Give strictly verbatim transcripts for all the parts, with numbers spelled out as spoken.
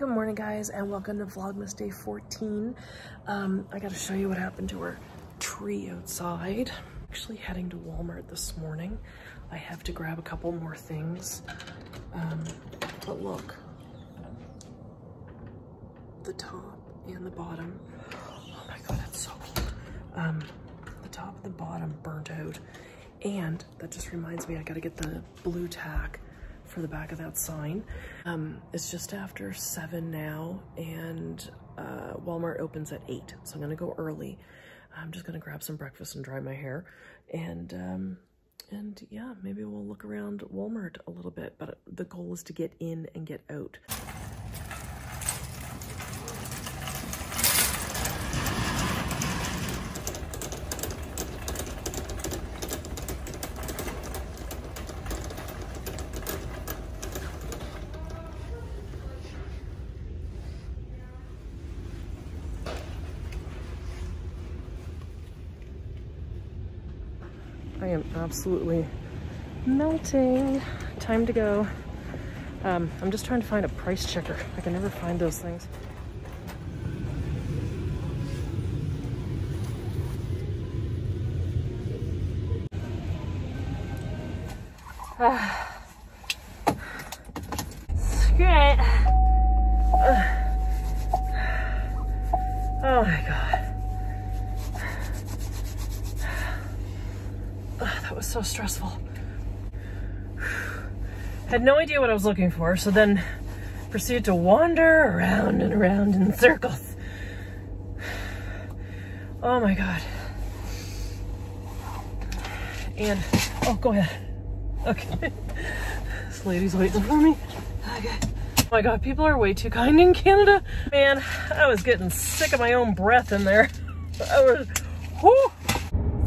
Good morning, guys, and welcome to Vlogmas Day fourteen. Um, I gotta show you what happened to our tree outside. Actually heading to Walmart this morning. I have to grab a couple more things. Um, but look, the top and the bottom. Oh my God, that's so cold. Um, the top and the bottom burnt out. And that just reminds me, I gotta get the blue tack for the back of that sign. Um, it's just after seven now, and uh, Walmart opens at eight, so I'm gonna go early. I'm just gonna grab some breakfast and dry my hair, and um, and yeah, maybe we'll look around Walmart a little bit, but the goal is to get in and get out. I am absolutely melting. Time to go. Um, I'm just trying to find a price checker. I can never find those things. Ah. Screw it. Oh my God. That was so stressful. Had no idea what I was looking for, so then proceeded to wander around and around in circles. Oh my God. And, oh, go ahead. Okay. This lady's waiting for me. Okay. Oh my God, people are way too kind in Canada. Man, I was getting sick of my own breath in there. I was, whoo.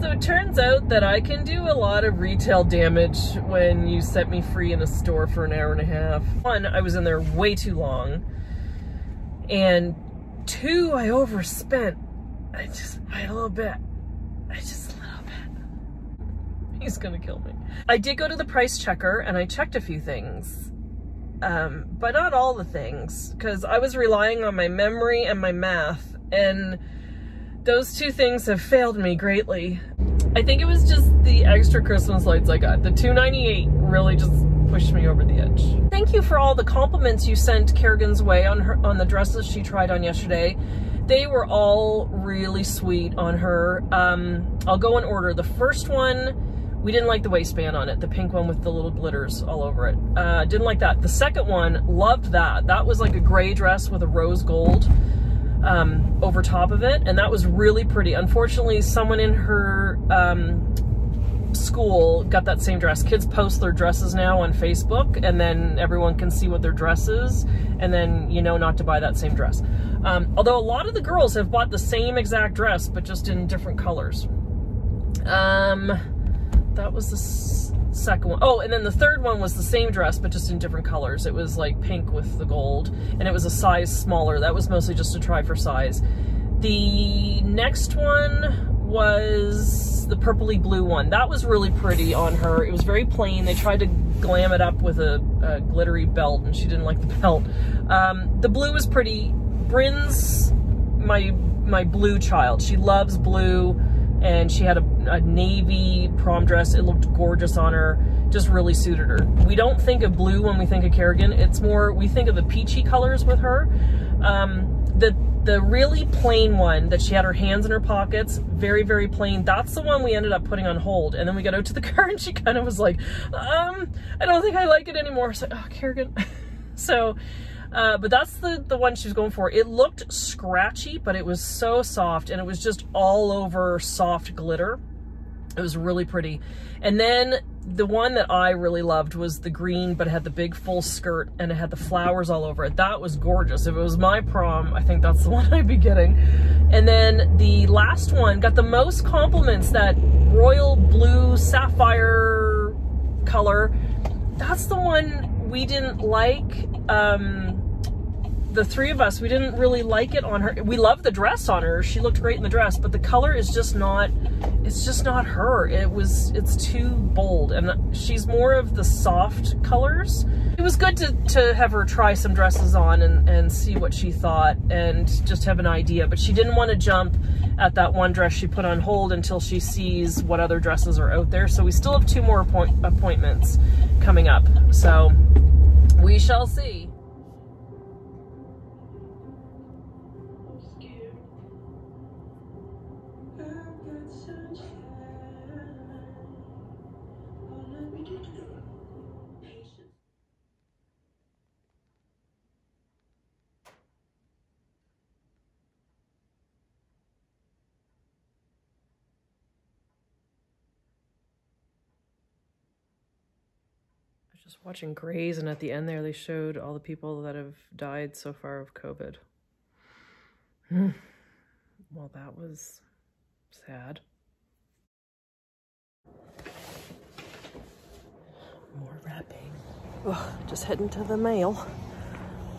So it turns out that I can do a lot of retail damage when you set me free in a store for an hour and a half. One, I was in there way too long. And two, I overspent. I just, by a little bit. I just a little bit. He's gonna kill me. I did go to the price checker and I checked a few things. Um, but not all the things, because I was relying on my memory and my math, and those two things have failed me greatly. I think it was just the extra Christmas lights I got. The two ninety-eight really just pushed me over the edge. Thank you for all the compliments you sent Kerrigan's way on her, on the dresses she tried on yesterday. They were all really sweet on her. Um, I'll go in order. The first one, we didn't like the waistband on it. The pink one with the little glitters all over it. Uh, didn't like that. The second one, loved that. That was like a gray dress with a rose gold Um, over top of it, and that was really pretty. Unfortunately, someone in her um, school got that same dress. Kids post their dresses now on Facebook, and then everyone can see what their dress is, and then you know not to buy that same dress. Um, although a lot of the girls have bought the same exact dress, but just in different colors. Um, that was the second one. Oh, and then the third one was the same dress, but just in different colors. It was like pink with the gold, and it was a size smaller. That was mostly just to try for size. The next one was the purpley blue one. That was really pretty on her. It was very plain. They tried to glam it up with a, a glittery belt, and she didn't like the belt. Um, the blue was pretty. Bryn's my, my blue child. She loves blue, and she had a a navy prom dress. It looked gorgeous on her. Just really suited her. We don't think of blue when we think of Kerrigan. It's more, we think of the peachy colors with her. Um, the the really plain one that she had her hands in her pockets, very, very plain. That's the one we ended up putting on hold. And then we got out to the car and she kind of was like, um, I don't think I like it anymore. So, oh, Kerrigan. so, uh, but that's the, the one she was going for. It looked scratchy, but it was so soft, and it was just all over soft glitter. It was really pretty. And then the one that I really loved was the green, but it had the big full skirt and it had the flowers all over it. That was gorgeous. If it was my prom, I think that's the one I'd be getting. And then the last one got the most compliments, that royal blue sapphire color. That's the one we didn't like. Um, the three of us, we didn't really like it on her. We loved the dress on her. She looked great in the dress, but the color is just not, it's just not her. It was, it's too bold, and she's more of the soft colors. It was good to, to have her try some dresses on and, and see what she thought and just have an idea, but she didn't want to jump at that one dress she put on hold until she sees what other dresses are out there. So we still have two more appoint appointments coming up. So we shall see. Just watching Grey's, and at the end there they showed all the people that have died so far of COVID. Mm. Well, that was sad. More wrapping. Oh, just heading to the mail.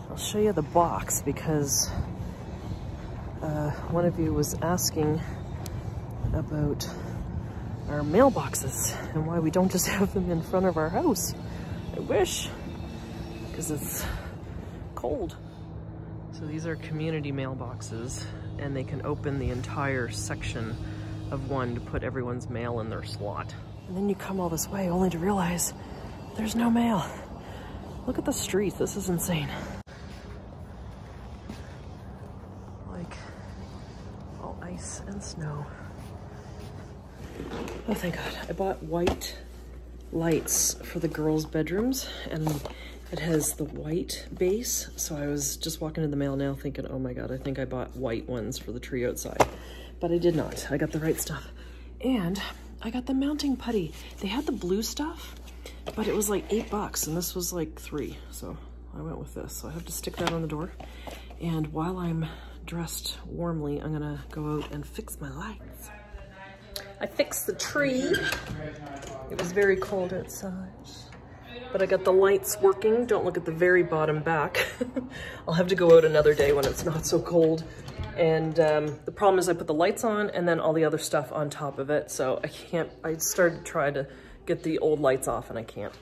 I'll show you the box because uh, one of you was asking about our mailboxes and why we don't just have them in front of our house. I wish, because it's cold. So these are community mailboxes, and they can open the entire section of one to put everyone's mail in their slot. And then you come all this way only to realize there's no mail. Look at the streets, this is insane. Like, all ice and snow. Oh, thank God. I bought white lights for the girls' bedrooms, and it has the white base. So I was just walking to the mail now thinking, oh my God, I think I bought white ones for the tree outside, but I did not. I got the right stuff, and I got the mounting putty. They had the blue stuff, but it was like eight bucks and this was like three. So I went with this. So I have to stick that on the door. And while I'm dressed warmly, I'm gonna go out and fix my lights. I fixed the tree. It was very cold outside, but I got the lights working. Don't look at the very bottom back. I'll have to go out another day when it's not so cold. And um, the problem is I put the lights on and then all the other stuff on top of it. So I can't, I started to try to get the old lights off and I can't.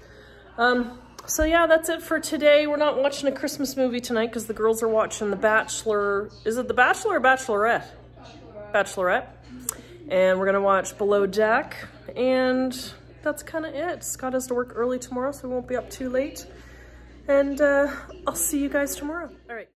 Um, so yeah, that's it for today. We're not watching a Christmas movie tonight because the girls are watching The Bachelor. Is it The Bachelor or Bachelorette? Bachelorette. Bachelorette. And we're gonna watch Below Deck, and that's kind of it. Scott has to work early tomorrow, so we won't be up too late. And uh, I'll see you guys tomorrow. All right.